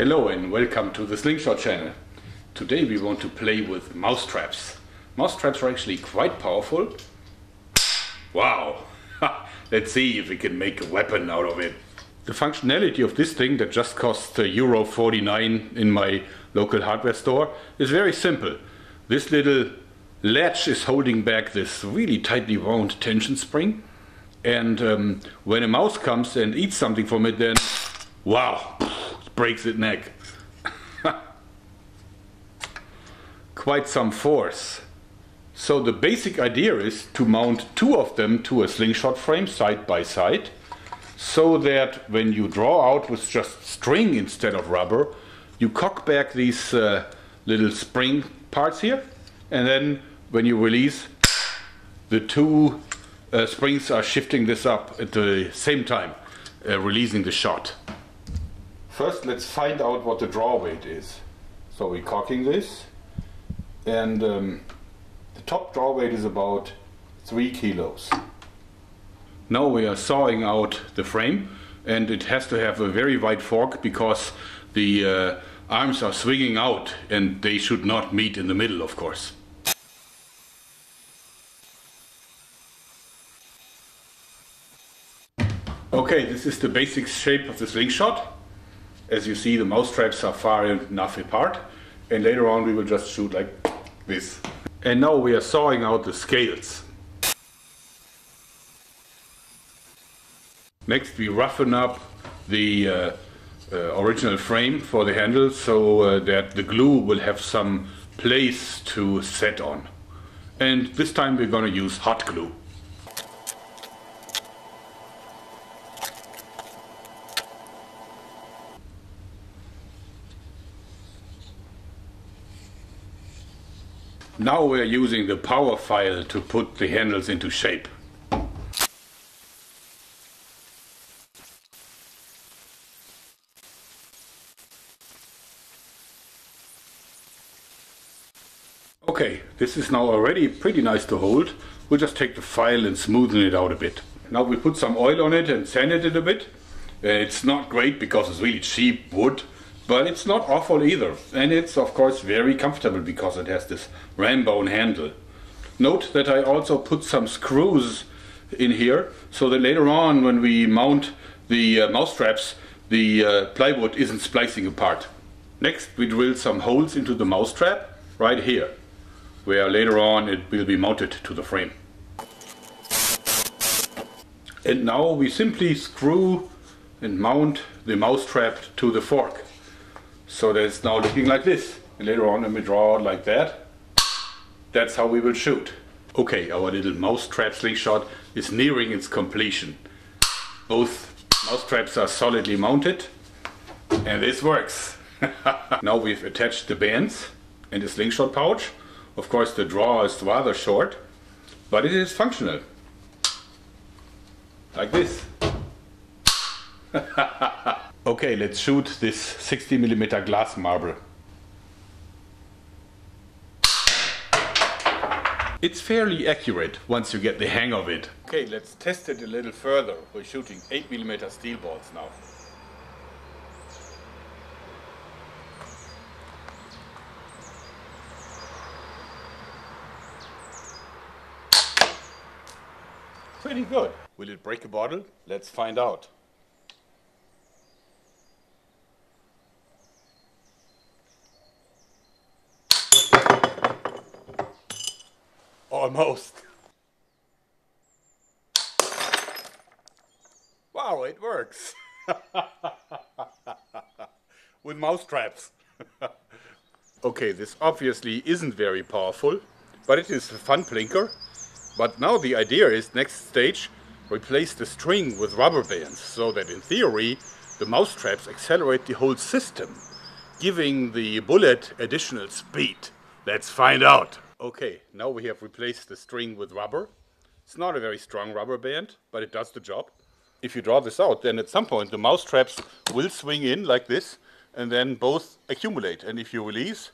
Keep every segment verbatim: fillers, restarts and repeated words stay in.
Hello and welcome to the Slingshot Channel. Today we want to play with mousetraps. Mousetraps are actually quite powerful. Wow! Let's see if we can make a weapon out of it. The functionality of this thing that just cost euro forty-nine in my local hardware store is very simple. This little latch is holding back this really tightly wound tension spring, and um, when a mouse comes and eats something from it, then wow! Breaks its neck. Quite some force. So the basic idea is to mount two of them to a slingshot frame side by side, so that when you draw out with just string instead of rubber, you cock back these uh, little spring parts here, and then when you release, the two uh, springs are shifting this up at the same time, uh, releasing the shot. First, let's find out what the draw weight is. So we're cocking this, and um, the top draw weight is about three kilos. Now we are sawing out the frame, and it has to have a very wide fork because the uh, arms are swinging out and they should not meet in the middle, of course. Okay, this is the basic shape of the slingshot. As you see, the mousetraps are far enough apart, and later on we will just shoot like this. And now we are sawing out the scales. Next we roughen up the uh, uh, original frame for the handle, so uh, that the glue will have some place to set on. And this time we're going to use hot glue. Now we're using the power file to put the handles into shape. Okay, this is now already pretty nice to hold. We'll just take the file and smoothen it out a bit. Now we put some oil on it and sanded it a bit. Uh, it's not great because it's really cheap wood. But it's not awful either, and it's of course very comfortable because it has this ram-bone handle. Note that I also put some screws in here, so that later on when we mount the uh, mousetraps, the uh, plywood isn't splicing apart. Next we drill some holes into the mousetrap right here, where later on it will be mounted to the frame. And now we simply screw and mount the mousetrap to the fork. So that it's now looking like this, and later on when we draw out like that, that's how we will shoot. Okay, our little mousetrap slingshot is nearing its completion. Both mousetraps are solidly mounted, and this works. Now we've attached the bands and the slingshot pouch. Of course the draw is rather short, but it is functional. Like this. Okay, let's shoot this sixty millimeter glass marble. It's fairly accurate once you get the hang of it. Okay, let's test it a little further. We're shooting eight millimeter steel balls now. Pretty good. Will it break a bottle? Let's find out. Almost. Wow, it works. With mousetraps. Okay, this obviously isn't very powerful, but it is a fun plinker. But now the idea is, next stage, replace the string with rubber bands, so that in theory the mousetraps accelerate the whole system, giving the bullet additional speed. Let's find out. Okay, now we have replaced the string with rubber. It's not a very strong rubber band, but it does the job. If you draw this out, then at some point the mousetraps will swing in like this, and then both accumulate. And if you release,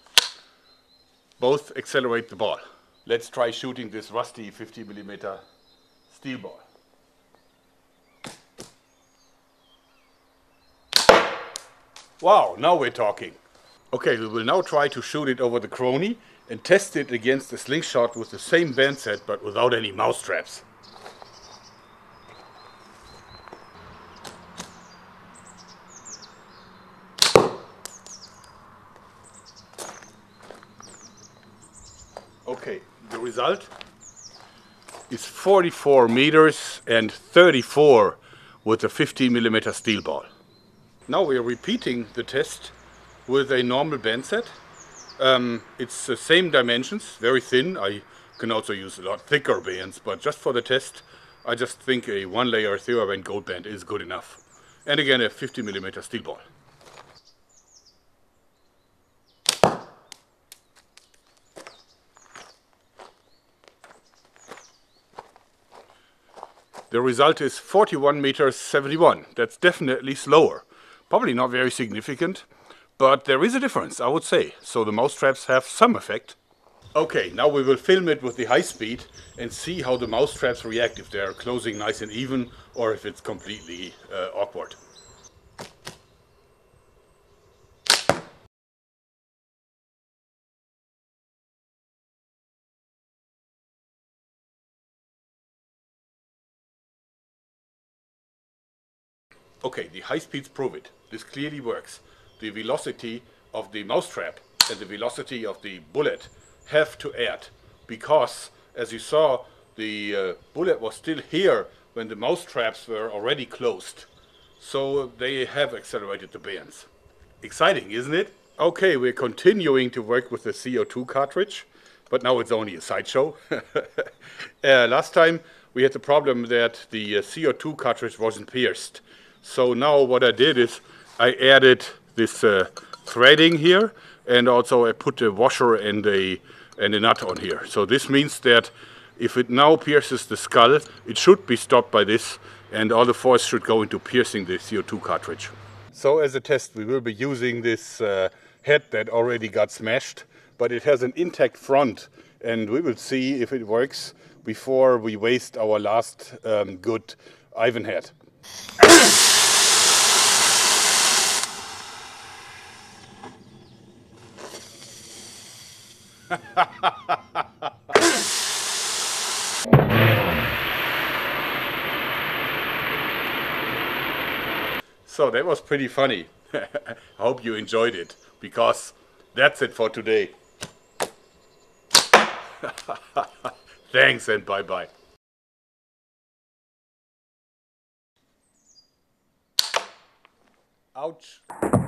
both accelerate the ball. Let's try shooting this rusty fifty millimeter steel ball. Wow, now we're talking. Okay, we will now try to shoot it over the crony and test it against the Slingshot with the same band set but without any mousetraps. Okay, the result is forty-four meters and thirty-four with a fifteen millimeter steel ball. Now we are repeating the test with a normal band set. Um, it's the same dimensions, very thin. I can also use a lot thicker bands, but just for the test, I just think a one layer TheraBand gold band is good enough. And again, a fifty millimeter steel ball. The result is forty-one meters seventy-one. That's definitely slower. Probably not very significant, but there is a difference, I would say. So the mousetraps have some effect. Okay, now we will film it with the high speed and see how the mousetraps react, if they are closing nice and even or if it's completely uh, awkward. Okay, the high speeds prove it. This clearly works. The velocity of the mousetrap and the velocity of the bullet have to add, because as you saw, the uh, bullet was still here when the mousetraps were already closed. So they have accelerated the bands. Exciting, isn't it? Okay, we're continuing to work with the C O two cartridge, but now it's only a sideshow. uh, last time we had the problem that the uh, C O two cartridge wasn't pierced. So now what I did is I added this uh, threading here, and also I put a washer and a, and a nut on here. So this means that if it now pierces the skull, it should be stopped by this, and all the force should go into piercing the C O two cartridge. So as a test we will be using this uh, head that already got smashed, but it has an intact front, and we will see if it works before we waste our last um, good Ivan head. So that was pretty funny. I hope you enjoyed it, because that's it for today. Thanks and bye-bye. Ouch.